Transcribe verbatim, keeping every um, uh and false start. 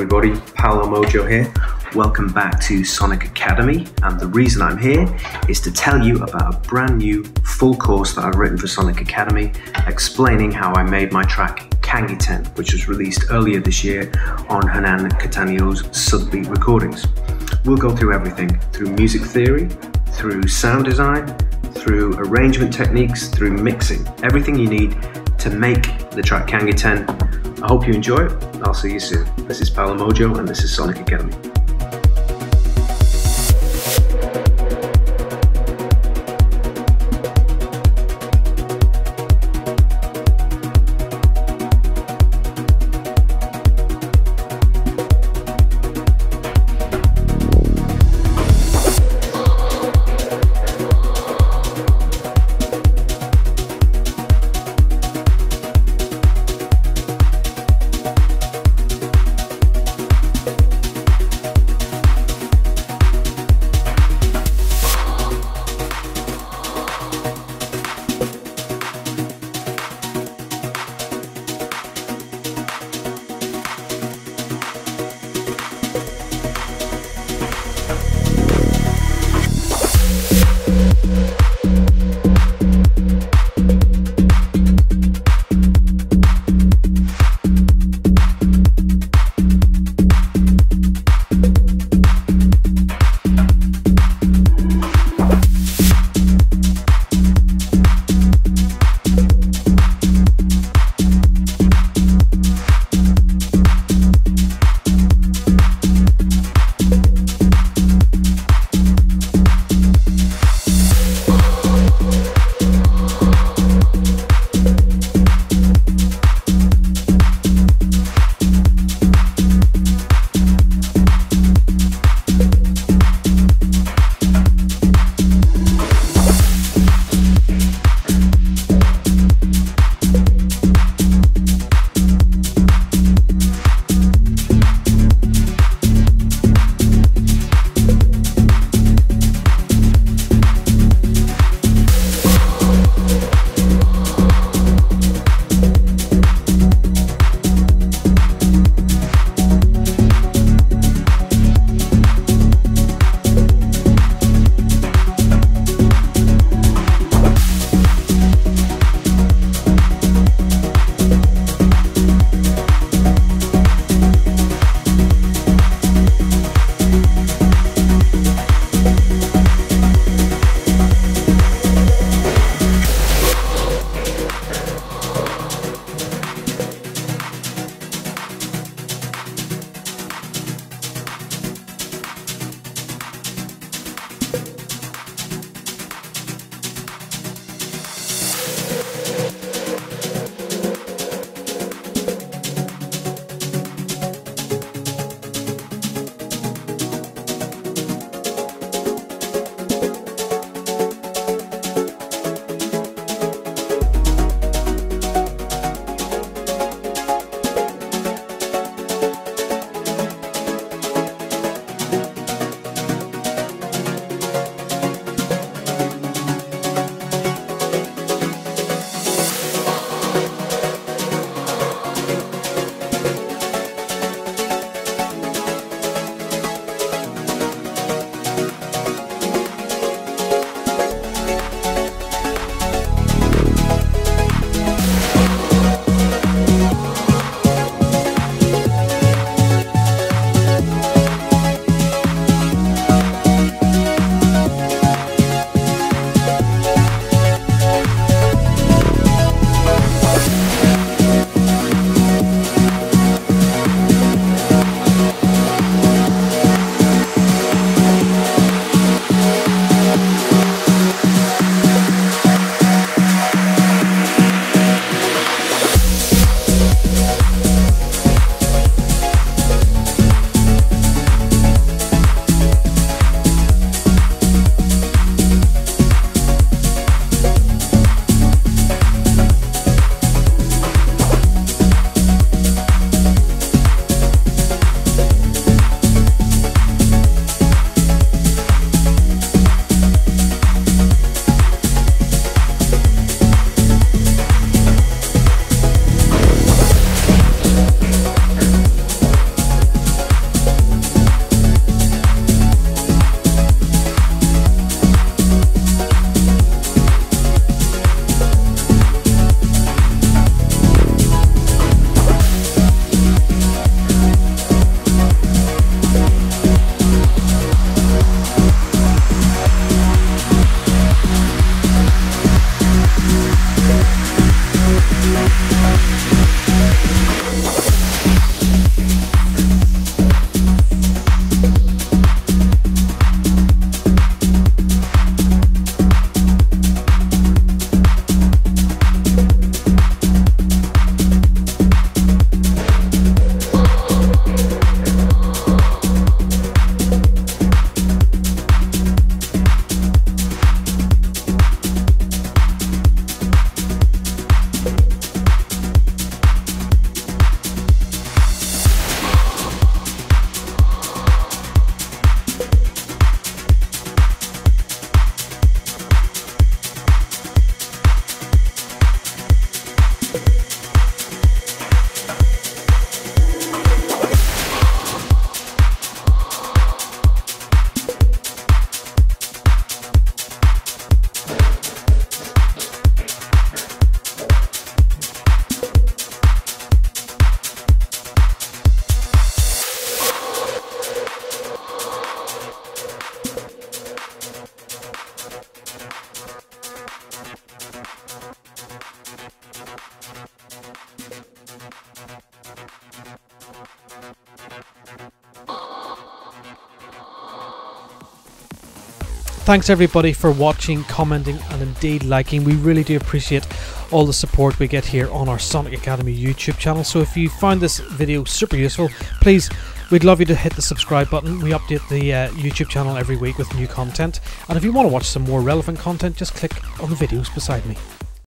everybody, Paolo Mojo here. Welcome back to Sonic Academy, and the reason I'm here is to tell you about a brand new full course that I've written for Sonic Academy explaining how I made my track Kangiten, which was released earlier this year on Hernan Catanió's Sudbeat Recordings. We'll go through everything, through music theory, through sound design, through arrangement techniques, through mixing, everything you need to make the track Kangiten. I hope you enjoy it. I'll see you soon. This is Paolo Mojo, and this is Sonic Academy. Thanks everybody for watching, commenting and indeed liking. We really do appreciate all the support we get here on our Sonic Academy YouTube channel. So if you found this video super useful, please, we'd love you to hit the subscribe button. We update the uh, YouTube channel every week with new content, and if you want to watch some more relevant content, just click on the videos beside me.